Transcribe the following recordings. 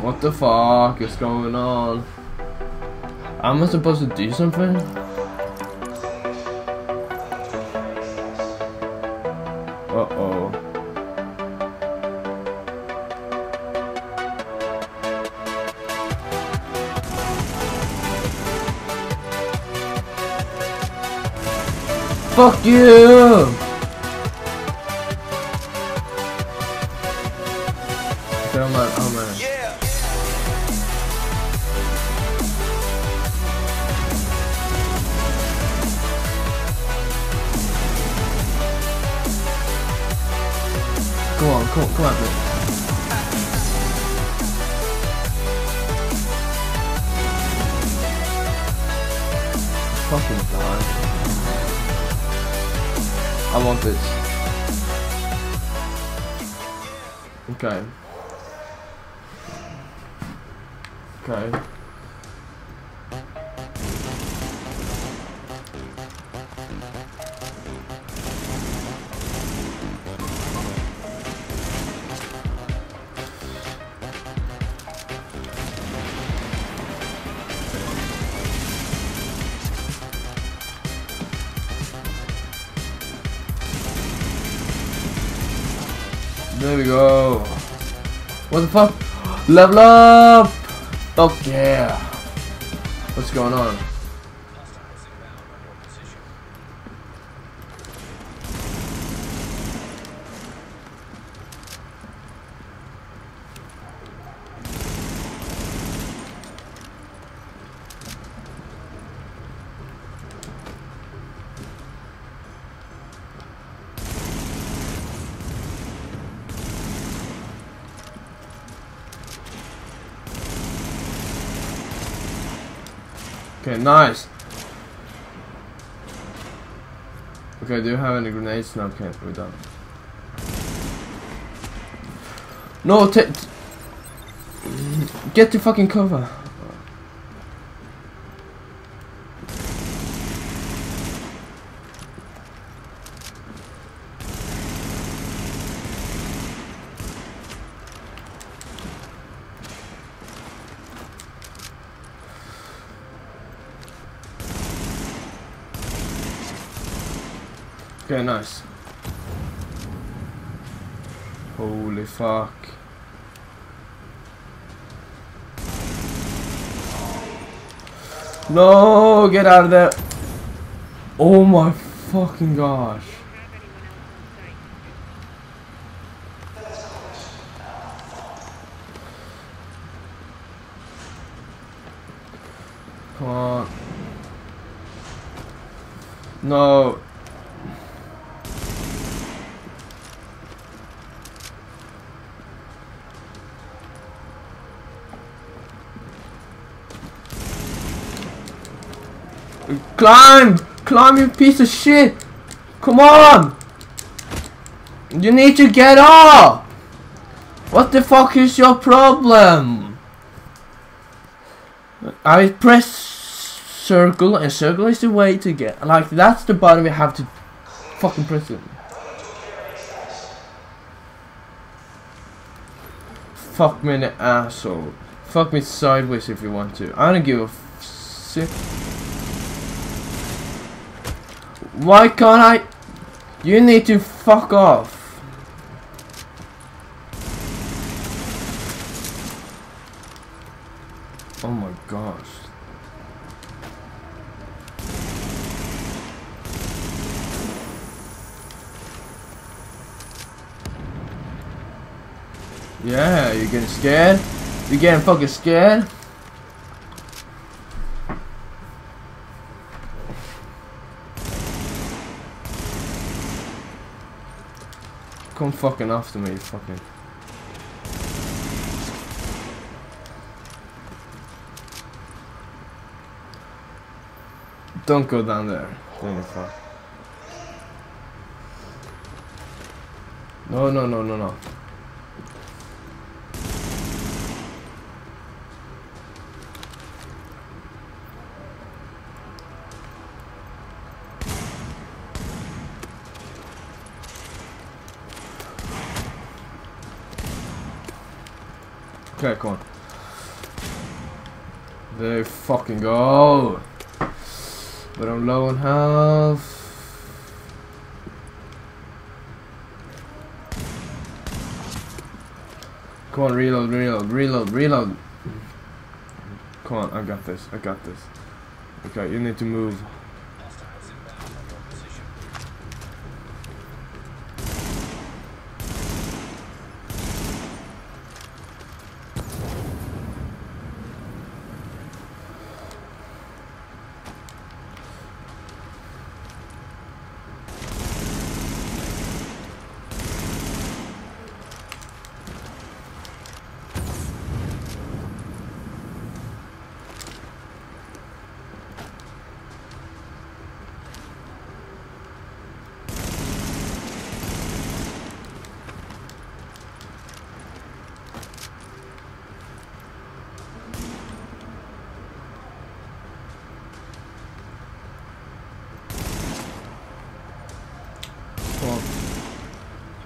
What the fuck is going on? Am I supposed to do something? Uh-oh. Fuck you! Okay, I'm out. Yeah. Come on, dude. Fucking die. I want this. Okay. Okay. There we go. What the fuck? Level up! Oh yeah. What's going on? Okay, nice. Okay, do you have any grenades? No, okay, we're done. No, get to fucking cover. Okay, nice. Holy fuck. No, get out of there. Oh my fucking gosh. Come on. No. Climb! Climb, you piece of shit! Come on! You need to get up! What the fuck is your problem? I press circle, and circle is the way to get. Like, that's the button we have to fucking press it. Fuck me in the asshole. Fuck me sideways if you want to. I don't give a shit. Why can't I? You need to fuck off. Oh my gosh. Yeah, you're getting scared? You're getting fucking scared? Come fucking after me, fucking. Don't go down there. Damn it, fuck. No. Okay, come on. There you fucking go. But I'm low on health. Come on, reload, reload, reload, reload. Come on, I got this, I got this. Okay, you need to move.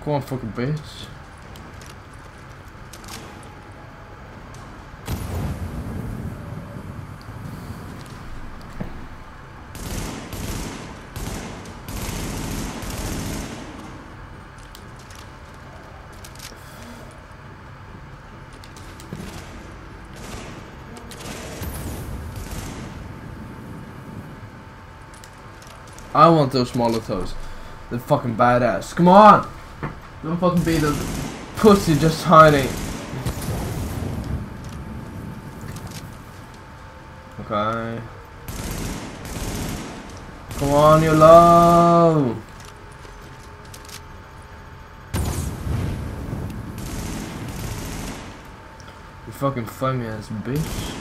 Come on, fucking bitch. I want those Molotovs. They're fucking badass. Come on! Don't fucking be the pussy just hiding. Okay. Come on, you low. You fucking flaming ass bitch.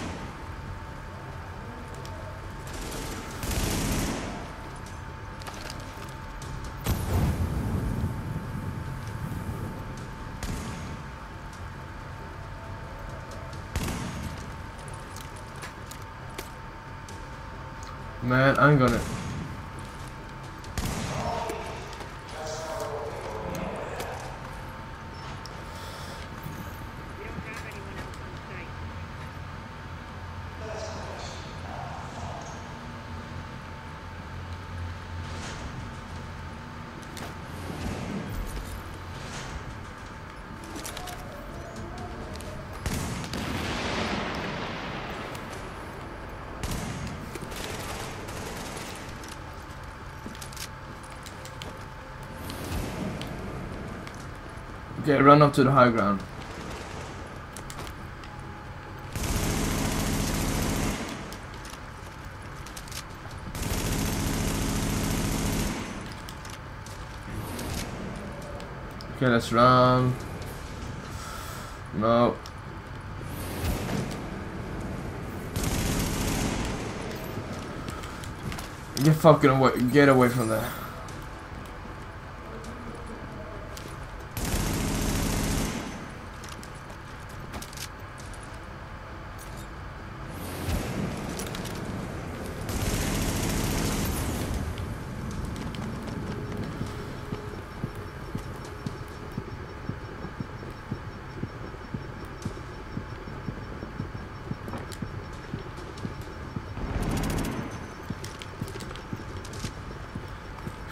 Man, I'm gonna... Okay, run up to the high ground. Okay, let's run. No. Get fucking away. Get away from there.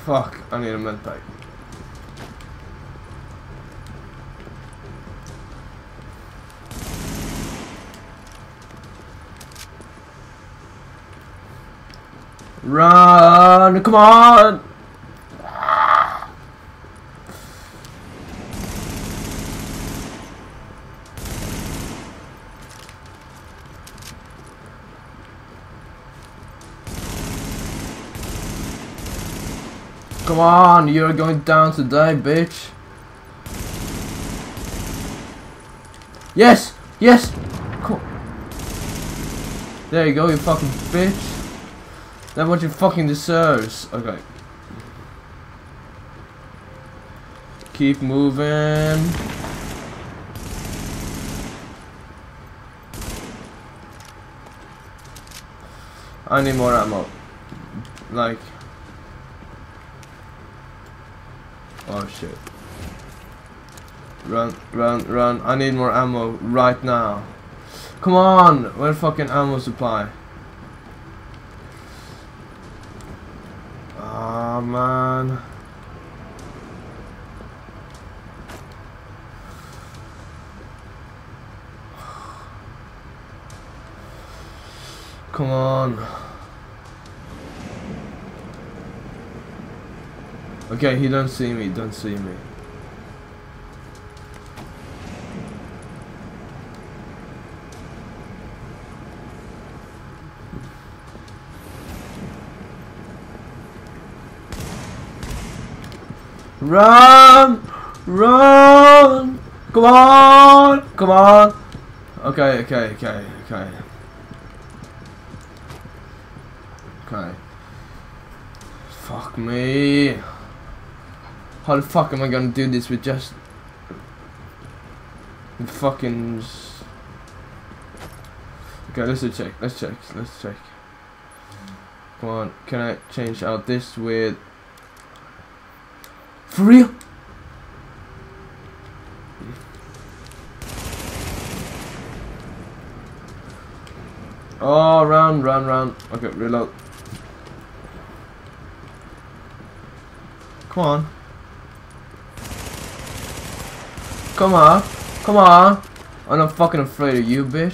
Fuck, I need a med pack. Run, come on! Come on, you're going down today, bitch. Yes! Yes! Cool. There you go, you fucking bitch. That's what you fucking deserves. Okay. Keep moving. I need more ammo. Like... Oh shit. Run, run, run. I need more ammo right now. Come on! Where the fucking ammo supply? Ah, man. Come on. Okay, he don't see me, don't see me. Run! Run! Come on! Come on! Okay, okay, okay, okay. Okay. Fuck me. How the fuck am I gonna do this with just the fucking... Okay, let's check, let's check, let's check. Come on, can I change out this with... For real? Oh, round, round, round. Okay, reload. Come on. Come on. Come on. I'm not fucking afraid of you, bitch.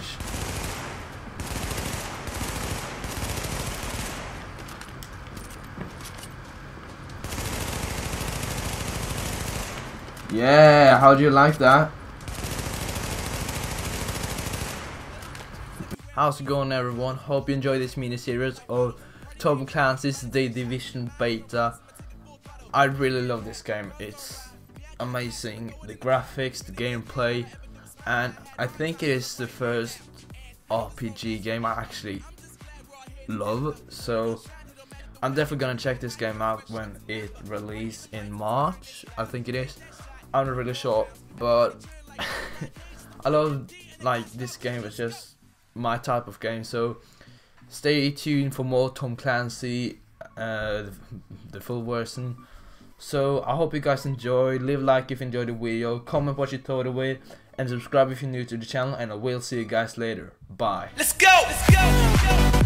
Yeah, how do you like that? How's it going, everyone? Hope you enjoyed this mini series of Tom Clancy's The Division beta. I really love this game. It's amazing. The graphics, the gameplay, and I think it is the first RPG game I actually love. So I'm definitely gonna check this game out when it releases in March. I think it is. I'm not really sure, but I love, like, this game is just my type of game, so stay tuned for more Tom Clancy, the full version. So I hope you guys enjoy, leave a like if you enjoyed the video, comment what you thought of it, and subscribe if you're new to the channel, and I will see you guys later. Bye. Let's go! Let's go! Let's go!